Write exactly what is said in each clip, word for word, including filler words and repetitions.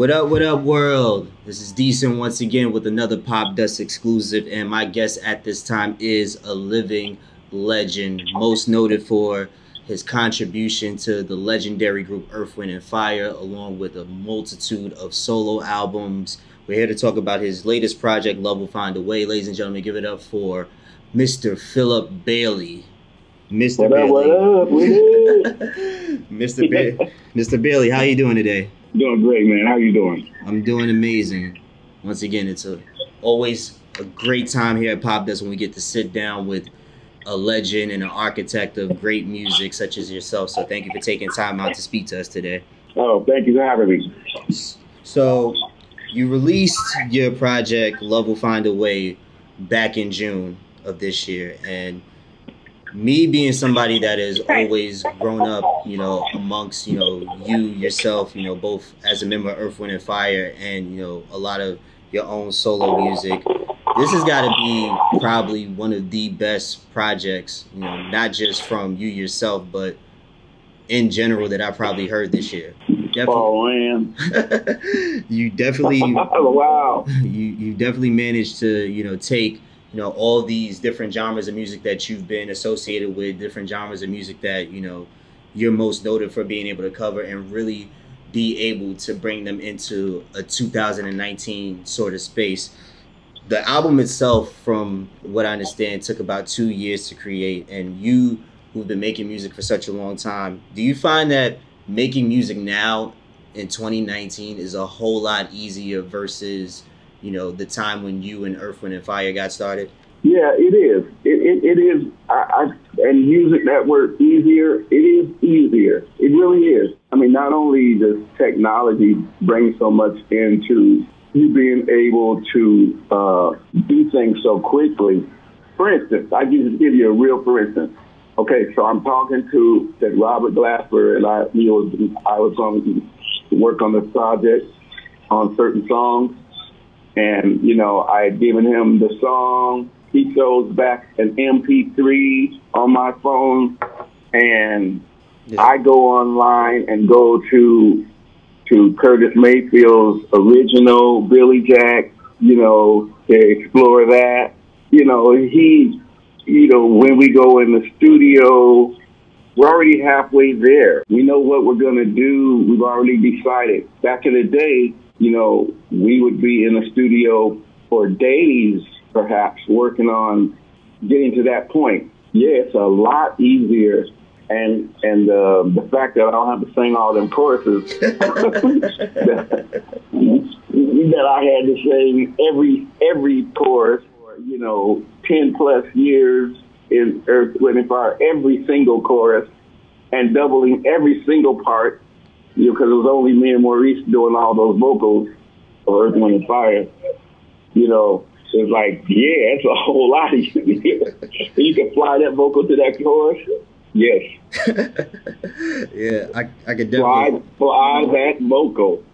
What up, what up, world? This is Deascent once again with another Popdust exclusive, and my guest at this time is a living legend, most noted for his contribution to the legendary group Earth, Wind and Fire, along with a multitude of solo albums. We're here to talk about his latest project, Love Will Find A Way. Ladies and gentlemen, give it up for Mister Philip Bailey. Mister What Bailey. Up, what up? Mister Ba Mister Bailey, how you doing today? Doing great, man. How you doing? I'm doing amazing. Once again, it's a, always a great time here at Popdust when we get to sit down with a legend and an architect of great music such as yourself. So thank you for taking time out to speak to us today. Oh, thank you for having me. So you released your project, Love Will Find A Way, back in June of this year. And me being somebody that has always grown up, you know, amongst, you know, you, yourself, you know, both as a member of Earth, Wind and Fire and, you know, a lot of your own solo music, this has got to be probably one of the best projects, you know, not just from you yourself, but in general that I probably heard this year. Definitely, oh, man. You definitely, oh, wow. You, you definitely managed to, you know, take, you know, all these different genres of music that you've been associated with, different genres of music that, you know, you're most noted for being able to cover, and really be able to bring them into a two thousand nineteen sort of space. The album itself, from what I understand, took about two years to create. And you, who've been making music for such a long time, do you find that making music now in twenty nineteen is a whole lot easier versus, you know, the time when you and Earth, Wind and Fire got started? Yeah, it is. It, it, it is. I, I, and using that word easier, it is easier. It really is. I mean, not only does technology bring so much into you being able to uh, do things so quickly. For instance, I can just give you a real for instance. Okay, so I'm talking to that Robert Glasper, and I, you know, I was on work on the project on certain songs. And, you know, I had given him the song. He throws back an M P three on my phone. And yeah. I go online and go to to Curtis Mayfield's original Billy Jack, you know, to explore that. You know, he, you know, when we go in the studio, we're already halfway there. We know what we're going to do. We've already decided. Back in the day, you know, we would be in the studio for days, perhaps, working on getting to that point. Yeah, it's a lot easier. And and uh, the fact that I don't have to sing all them choruses that, that I had to sing every, every chorus for, you know, ten plus years in Earth, Wind and Fire, every single chorus and doubling every single part. You know, because it was only me and Maurice doing all those vocals for Earth, Wind and Fire. You know, it's like, yeah, it's a whole lot. You can fly that vocal to that chorus. Yes. Yeah, I, I could definitely... Fly, fly that vocal.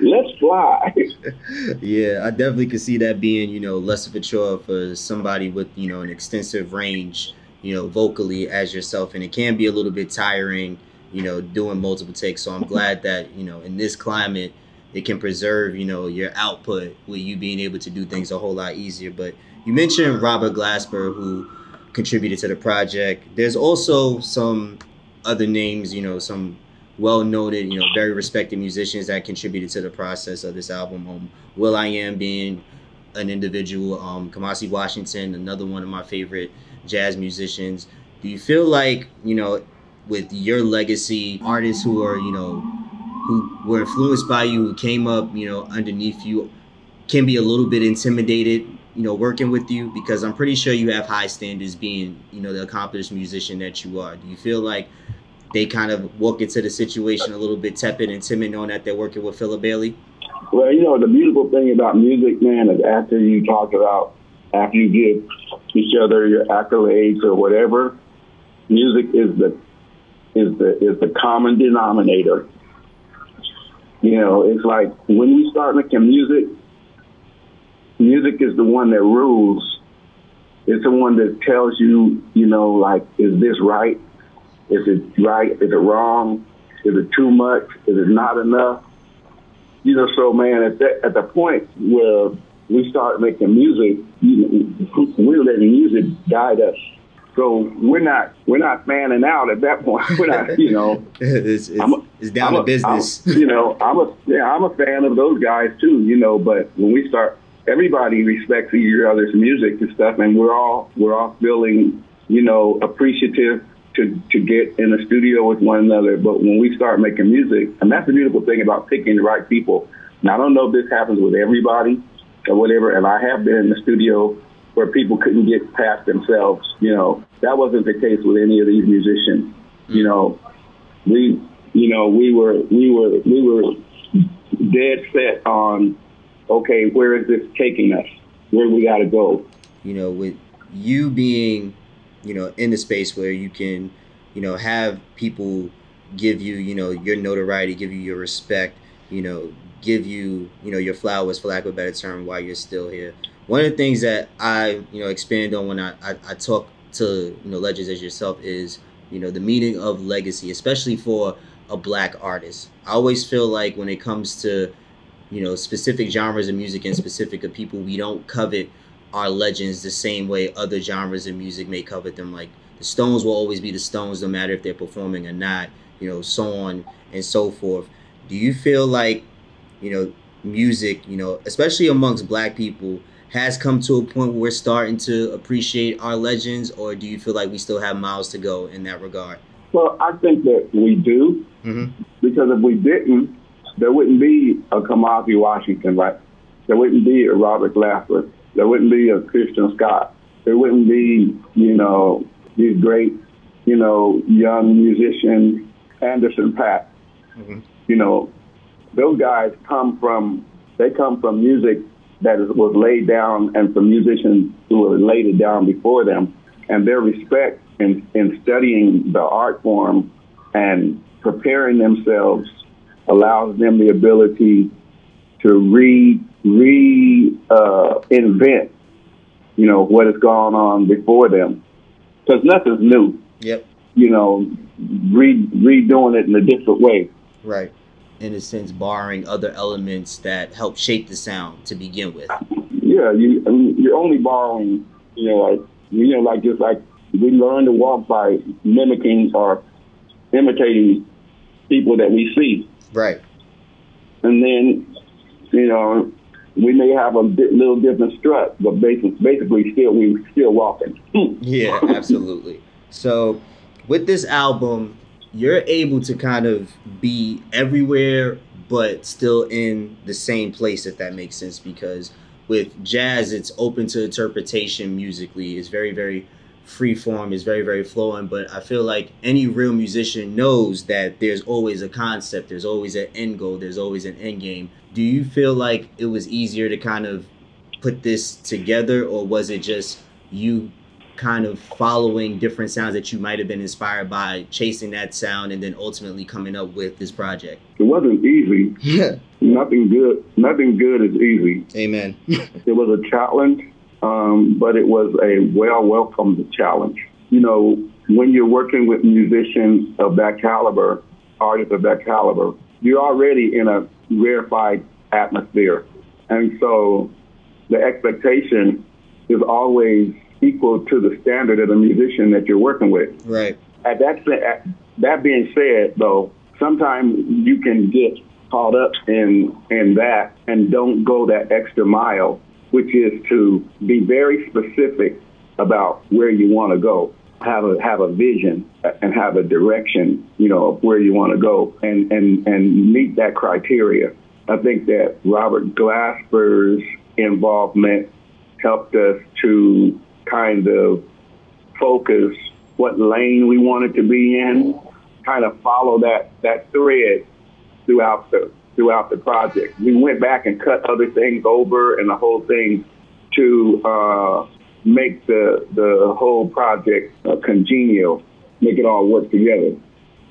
Let's fly. Yeah, I definitely could see that being, you know, less of a chore for somebody with, you know, an extensive range, you know, vocally as yourself. And it can be a little bit tiring, you know, doing multiple takes. So I'm glad that, you know, in this climate, it can preserve, you know, your output with you being able to do things a whole lot easier. But you mentioned Robert Glasper, who contributed to the project. There's also some other names, you know, some well-noted, you know, very respected musicians that contributed to the process of this album. Um, Will.i.am being an individual, um, Kamasi Washington, another one of my favorite jazz musicians. Do you feel like, you know, with your legacy, artists who are, you know, who were influenced by you, who came up, you know, underneath you, can be a little bit intimidated, you know, working with you? Because I'm pretty sure you have high standards being, you know, the accomplished musician that you are. Do you feel like they kind of walk into the situation a little bit tepid and timid knowing that they're working with Philip Bailey? Well, you know, the beautiful thing about music, man, is after you talk about, after you give each other your accolades or whatever, music is the is the is the common denominator. You know, it's like when we start making music, music is the one that rules. It's the one that tells you, you know, like, is this right? Is it right? Is it wrong? Is it too much? Is it not enough? you know, so, man, at that, at the point where we start making music, you know, we're letting music guide us. So we're not we're not fanning out at that point. We're not, you know. it's, it's, a, it's down I'm to a, business. I'm, you know, I'm a yeah, I'm a fan of those guys too, you know. But when we start, everybody respects each other's music and stuff, and we're all we're all feeling, you know, appreciative to to get in the studio with one another. But when we start making music, and that's the beautiful thing about picking the right people. And I don't know if this happens with everybody or whatever. And I have been in the studio where people couldn't get past themselves, you know. That wasn't the case with any of these musicians, you know. We, you know, we were, we were, we were dead set on, okay, where is this taking us? Where do we got to go? You know, with you being, you know, in the space where you can, you know, have people give you, you know, your notoriety, give you your respect, you know, give you, you know, your flowers, for lack of a better term, while you're still here. One of the things that I, you know, expand on when I, I, I talk to, you know, legends as yourself is, you know, the meaning of legacy, especially for a black artist. I always feel like when it comes to, you know, specific genres of music and specific of people, we don't covet our legends the same way other genres of music may covet them. Like the Stones will always be the Stones, no matter if they're performing or not, you know, so on and so forth. Do you feel like, you know, music, you know, especially amongst black people, has come to a point where we're starting to appreciate our legends, or do you feel like we still have miles to go in that regard? Well, I think that we do, mm-hmm. because if we didn't, there wouldn't be a Kamasi Washington, right? There wouldn't be a Robert Glasper. There wouldn't be a Christian Scott. There wouldn't be, you know, these great, you know, young musicians, Anderson Pat. Mm-hmm. You know, those guys come from, they come from music that was laid down, and some musicians who were laid it down before them, and their respect in, in studying the art form and preparing themselves allows them the ability to re re uh, invent, you know, what has gone on before them, because nothing's new. Yep. You know, re redoing it in a different way. Right. In a sense, borrowing other elements that help shape the sound to begin with. Yeah, you, I mean, you're only borrowing, you know, like, you know, like just like we learn to walk by mimicking or imitating people that we see. Right. And then, you know, we may have a bit, little different strut, but basically, basically still we still walking. Yeah, absolutely. So with this album, you're able to kind of be everywhere, but still in the same place, if that makes sense, because with jazz, it's open to interpretation musically. It's very, very free form. It's very, very flowing. But I feel like any real musician knows that there's always a concept. There's always an end goal. There's always an end game. Do you feel like it was easier to kind of put this together, or was it just you kind of following different sounds that you might have been inspired by, chasing that sound, and then ultimately coming up with this project? It wasn't easy. Yeah. Nothing good. Nothing good is easy. Amen. It was a challenge, um, but it was a well welcomed challenge. You know, when you're working with musicians of that caliber, artists of that caliber, you're already in a rarefied atmosphere, and so the expectation is always equal to the standard of the musician that you're working with. Right. At that, at that being said, though, sometimes you can get caught up in in that and don't go that extra mile, which is to be very specific about where you want to go, have a have a vision and have a direction, you know, of where you want to go, and and and meet that criteria. I think that Robert Glasper's involvement helped us to kind of focus what lane we wanted to be in, kind of follow that that thread throughout the throughout the project. We went back and cut other things over and the whole thing to uh, make the the whole project uh, congenial, make it all work together.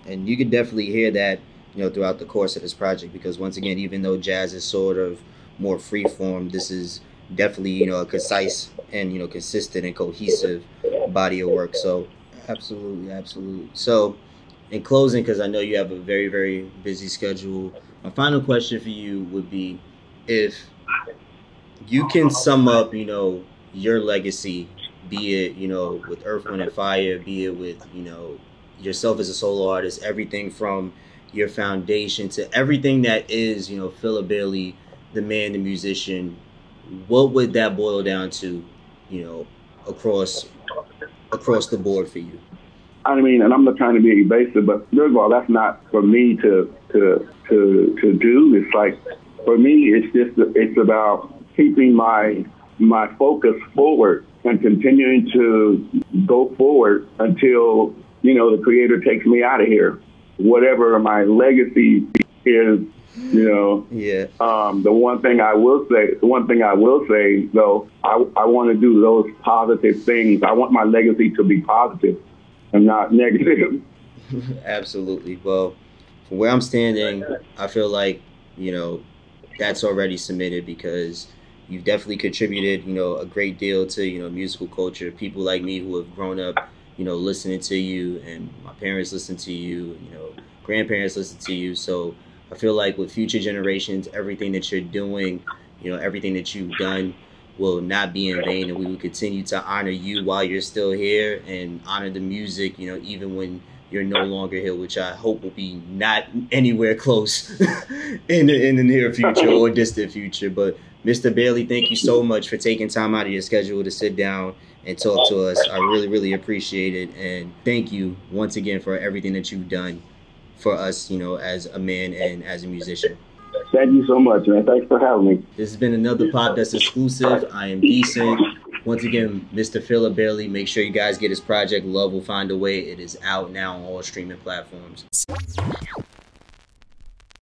And you can definitely hear that, you know, throughout the course of this project, because once again, even though jazz is sort of more freeform, this is definitely, you know, a concise and, you know, consistent and cohesive body of work. So absolutely, absolutely. So in closing, because I know you have a very, very busy schedule, my final question for you would be, if you can sum up, you know, your legacy, be it, you know, with Earth, Wind and Fire, be it with, you know, yourself as a solo artist, everything from your foundation to everything that is, you know, Philip Bailey, the man, the musician, what would that boil down to, you know, across across the board for you? I mean, and I'm not trying to be evasive, but first of all, that's not for me to to to to do. It's like, for me, it's just it's about keeping my my focus forward and continuing to go forward until, you know, the Creator takes me out of here. Whatever my legacy is, you know. Yeah. Um, the one thing I will say, the one thing I will say, though, I, I want to do those positive things. I want my legacy to be positive and not negative. Absolutely. Well, from where I'm standing, I feel like, you know, that's already submitted, because you've definitely contributed, you know, a great deal to, you know, musical culture. People like me who have grown up, you know, listening to you, and my parents listen to you, you know, grandparents listen to you. So I feel like with future generations, everything that you're doing, you know, everything that you've done will not be in vain, and we will continue to honor you while you're still here, and honor the music, you know, even when you're no longer here, which I hope will be not anywhere close in the, in the near future or distant future. But Mister Bailey, thank you so much for taking time out of your schedule to sit down and talk to us. I really, really appreciate it. And thank you once again for everything that you've done for us, you know, as a man and as a musician. Thank you so much, man. Thanks for having me. This has been another Popdust exclusive. I am Deascent. Once again, Mister Philip Bailey, make sure you guys get his project, Love Will Find A Way. It is out now on all streaming platforms.